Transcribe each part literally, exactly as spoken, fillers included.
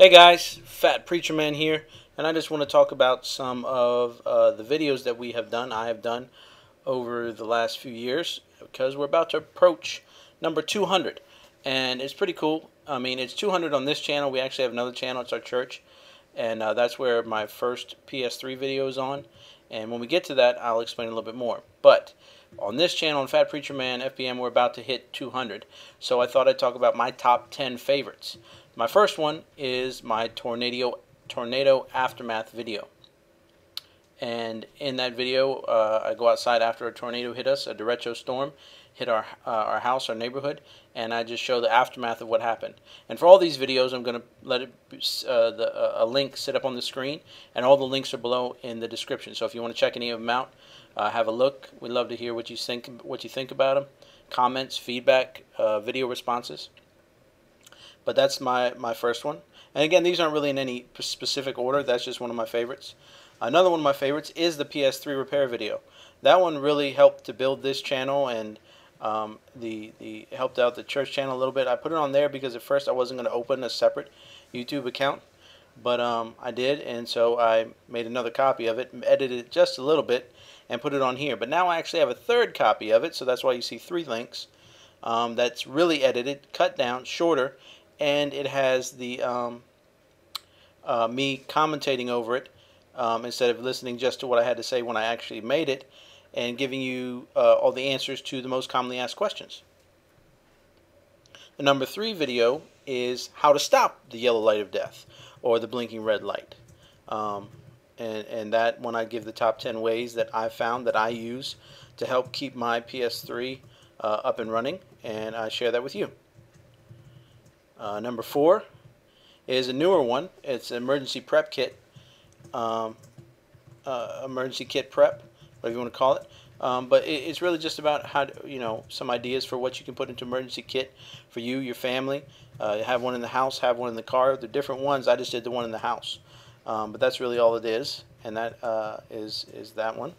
Hey guys, Fat Preacher Man here, and I just want to talk about some of uh, the videos that we have done, I have done, over the last few years, because we're about to approach number two hundred, and it's pretty cool. I mean, it's two hundred on this channel. We actually have another channel, it's our church, and uh, that's where my first P S three video is on, and when we get to that, I'll explain a little bit more. But on this channel, on Fat Preacher Man, F B M, we're about to hit two hundred, so I thought I'd talk about my top ten favorites. My first one is my tornado tornado aftermath video, and in that video, uh, I go outside after a tornado hit us, a derecho storm hit our uh, our house, our neighborhood, and I just show the aftermath of what happened. And for all these videos, I'm going to let it uh, the, uh, a link sit up on the screen, and all the links are below in the description. So if you want to check any of them out, uh, have a look. We'd love to hear what you think what you think about them, comments, feedback, uh, video responses. But that's my, my first one. And again, these aren't really in any specific order. That's just one of my favorites. Another one of my favorites is the P S three repair video. That one really helped to build this channel and um, the, the helped out the church channel a little bit. I put it on there because at first I wasn't going to open a separate YouTube account. But um, I did, and so I made another copy of it, edited it just a little bit, and put it on here. But now I actually have a third copy of it, so that's why you see three links. Um, that's really edited, cut down, shorter. And it has the um, uh, me commentating over it um, instead of listening just to what I had to say when I actually made it, and giving you uh, all the answers to the most commonly asked questions. The number three video is how to stop the yellow light of death or the blinking red light. Um, and, and that one I give the top ten ways that I found that I use to help keep my P S three uh, up and running, and I share that with you. Uh, number four is a newer one. It's an emergency prep kit, um, uh, emergency kit prep, whatever you want to call it. Um, but it, it's really just about how to, you know, some ideas for what you can put into emergency kit for you, your family. Uh, have one in the house, have one in the car. They're different ones. I just did the one in the house, um, but that's really all it is, and that uh, is is that one.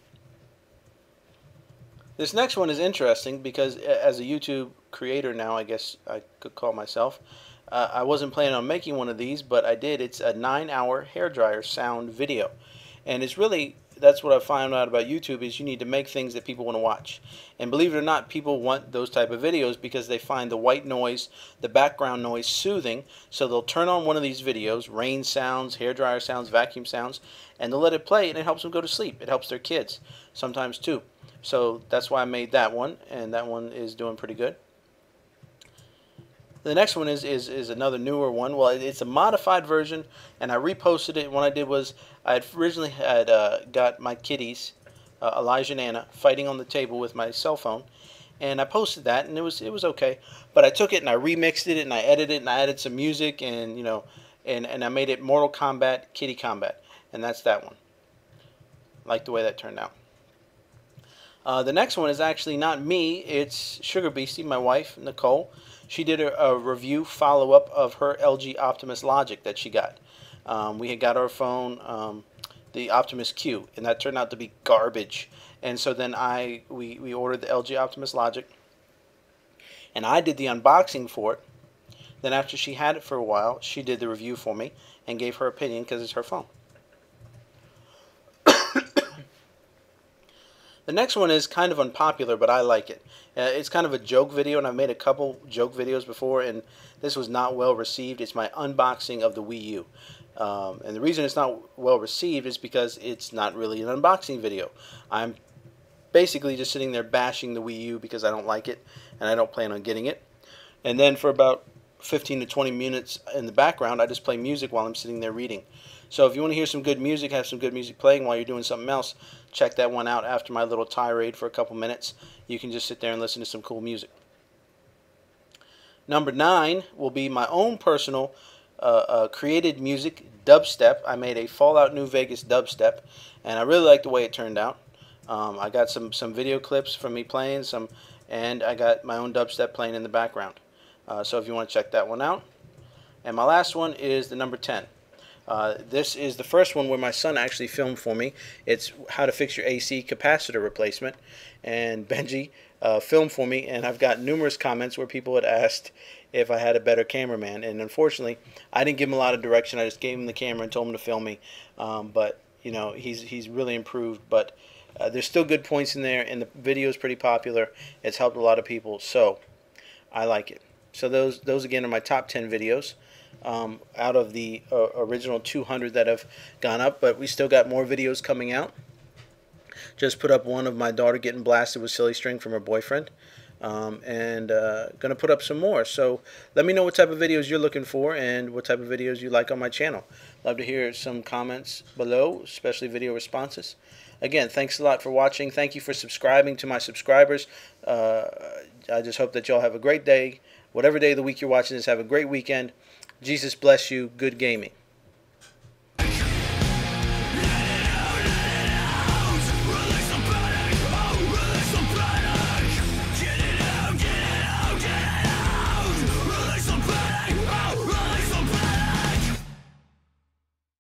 This next one is interesting because as a YouTube creator now, I guess I could call myself, uh, I wasn't planning on making one of these, but I did. It's a nine hour hairdryer sound video. And it's really, that's what I found out about YouTube, is you need to make things that people want to watch. And believe it or not, people want those type of videos because they find the white noise, the background noise soothing. So they'll turn on one of these videos, rain sounds, hairdryer sounds, vacuum sounds, and they'll let it play, and it helps them go to sleep. It helps their kids sometimes too. So that's why I made that one, and that one is doing pretty good. The next one is, is, is another newer one. Well, it's a modified version, and I reposted it. What I did was I had originally had uh, got my kitties, uh, Elijah and Anna, fighting on the table with my cell phone, and I posted that, and it was it was okay. But I took it and I remixed it and I edited it and I added some music, and you know, and and I made it Mortal Kombat Kitty Kombat, and that's that one. I like the way that turned out. Uh, the next one is actually not me. It's Sugar Beastie, my wife, Nicole. She did a, a review follow-up of her L G Optimus Logic that she got. Um, we had got our phone, um, the Optimus Q, and that turned out to be garbage. And so then I we, we ordered the L G Optimus Logic, and I did the unboxing for it. Then after she had it for a while, she did the review for me and gave her opinion because it's her phone. The next one is kind of unpopular, but I like it. Uh, it's kind of a joke video, and I've made a couple joke videos before, and this was not well received. It's my unboxing of the Wii U. Um, and the reason it's not well received is because it's not really an unboxing video. I'm basically just sitting there bashing the Wii U because I don't like it, and I don't plan on getting it. And then for about fifteen to twenty minutes in the background, I just play music while I'm sitting there reading. So if you want to hear some good music, have some good music playing while you're doing something else, check that one out after my little tirade for a couple minutes. You can just sit there and listen to some cool music. Number nine will be my own personal uh, uh, created music, Dubstep. I made a Fallout New Vegas Dubstep, and I really like the way it turned out. Um, I got some, some video clips from me playing, some, and I got my own Dubstep playing in the background. Uh, so if you want to check that one out. And my last one is the number ten. Uh, this is the first one where my son actually filmed for me. It's how to fix your A C capacitor replacement, and Benji uh, filmed for me, and I've got numerous comments where people had asked if I had a better cameraman. And unfortunately, I didn't give him a lot of direction. I just gave him the camera and told him to film me. Um, but, you know, he's, he's really improved. But uh, there's still good points in there, and the video is pretty popular. It's helped a lot of people, so I like it. So those, those again, are my top ten videos um, out of the uh, original two hundred that have gone up. But we still got more videos coming out. Just put up one of my daughter getting blasted with silly string from her boyfriend. Um, and uh, going to put up some more. So let me know what type of videos you're looking for and what type of videos you like on my channel. Love to hear some comments below, especially video responses. Again, thanks a lot for watching. Thank you for subscribing to my subscribers. Uh, I just hope that y'all have a great day. Whatever day of the week you're watching this, have a great weekend. Jesus bless you. Good gaming.